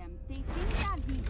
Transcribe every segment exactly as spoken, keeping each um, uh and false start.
them. They think that he's...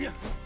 Yeah.